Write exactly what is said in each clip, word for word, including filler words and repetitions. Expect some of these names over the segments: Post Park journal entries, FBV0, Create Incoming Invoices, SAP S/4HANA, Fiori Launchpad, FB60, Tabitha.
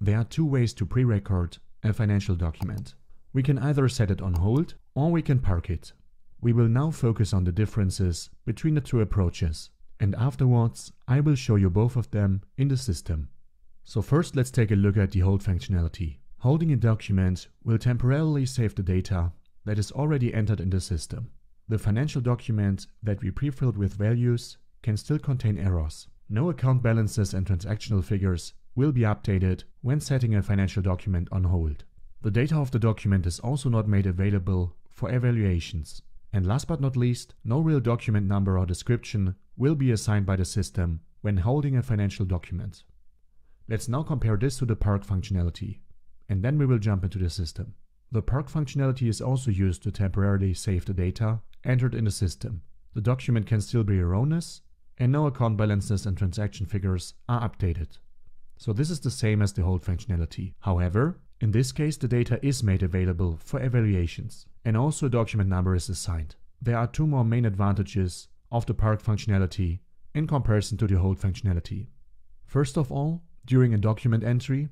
There are two ways to pre-record a financial document. We can either set it on hold or we can park it. We will now focus on the differences between the two approaches, and afterwards I will show you both of them in the system. So first let's take a look at the hold functionality. Holding a document will temporarily save the data that is already entered in the system. The financial document that we pre-filled with values can still contain errors. No account balances and transactional figures will be updated when setting a financial document on hold. The data of the document is also not made available for evaluations. And last but not least, no real document number or description will be assigned by the system when holding a financial document. Let's now compare this to the park functionality, and then we will jump into the system. The park functionality is also used to temporarily save the data entered in the system. The document can still be erroneous, and no account balances and transaction figures are updated. So this is the same as the hold functionality. However, in this case the data is made available for evaluations, and also a document number is assigned. There are two more main advantages of the park functionality in comparison to the hold functionality. First of all, during a document entry,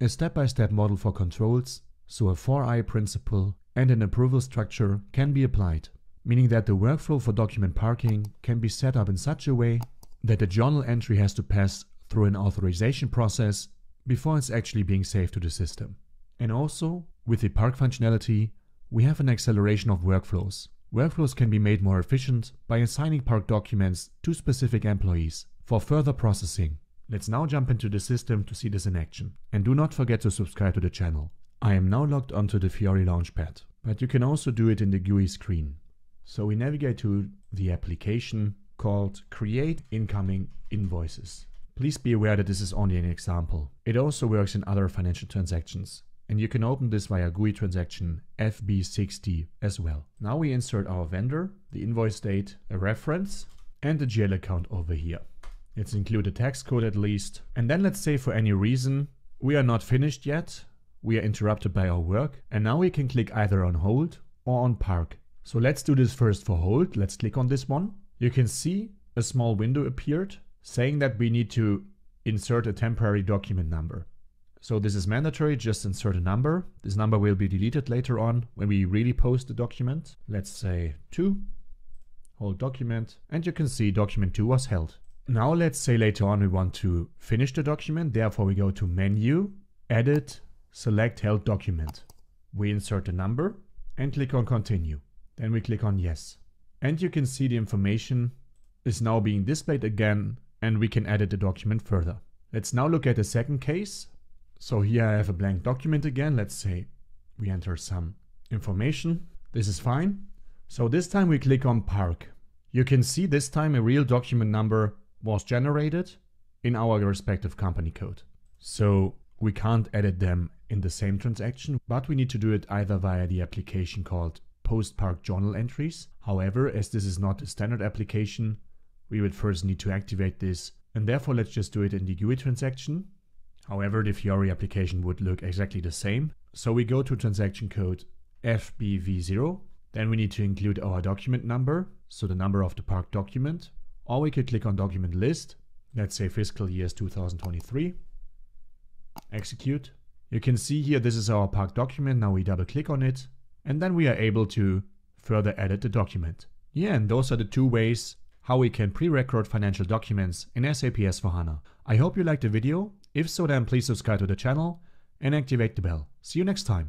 a step-by-step model for controls, so a four I principle and an approval structure can be applied, meaning that the workflow for document parking can be set up in such a way that a journal entry has to pass through an authorization process before it's actually being saved to the system. And also, with the park functionality, we have an acceleration of workflows. Workflows can be made more efficient by assigning park documents to specific employees for further processing. Let's now jump into the system to see this in action. And do not forget to subscribe to the channel. I am now logged onto the Fiori Launchpad, but you can also do it in the G U I screen. So we navigate to the application called Create Incoming Invoices. Please be aware that this is only an example. It also works in other financial transactions, and you can open this via G U I transaction F B sixty as well. Now we insert our vendor, the invoice date, a reference, and the G L account over here. Let's include a tax code at least. And then let's say for any reason we are not finished yet, we are interrupted by our work, and now we can click either on hold or on park. So let's do this first for hold. Let's click on this one. You can see a small window appeared, saying that we need to insert a temporary document number. So this is mandatory, just insert a number. This number will be deleted later on when we really post the document. Let's say two, hold document, and you can see document two was held. Now let's say later on we want to finish the document, therefore we go to menu, edit, select held document. We insert a number and click on continue. Then we click on yes. And you can see the information is now being displayed again, and we can edit the document further. Let's now look at the second case. So here I have a blank document again. Let's say we enter some information. This is fine. So this time we click on park. You can see this time a real document number was generated in our respective company code. So we can't edit them in the same transaction, but we need to do it either via the application called Post Park Journal Entries. However, as this is not a standard application, we would first need to activate this, and therefore let's just do it in the G U I transaction. However, the Fiori application would look exactly the same. So we go to transaction code F B V zero, then we need to include our document number, so the number of the parked document, or we could click on document list, let's say fiscal years two thousand twenty-three, execute. You can see here this is our parked document. Now we double click on it, and then we are able to further edit the document. Yeah, and those are the two ways how we can pre-record financial documents in S A P S four HANA. I hope you liked the video. If so, then please subscribe to the channel and activate the bell. See you next time.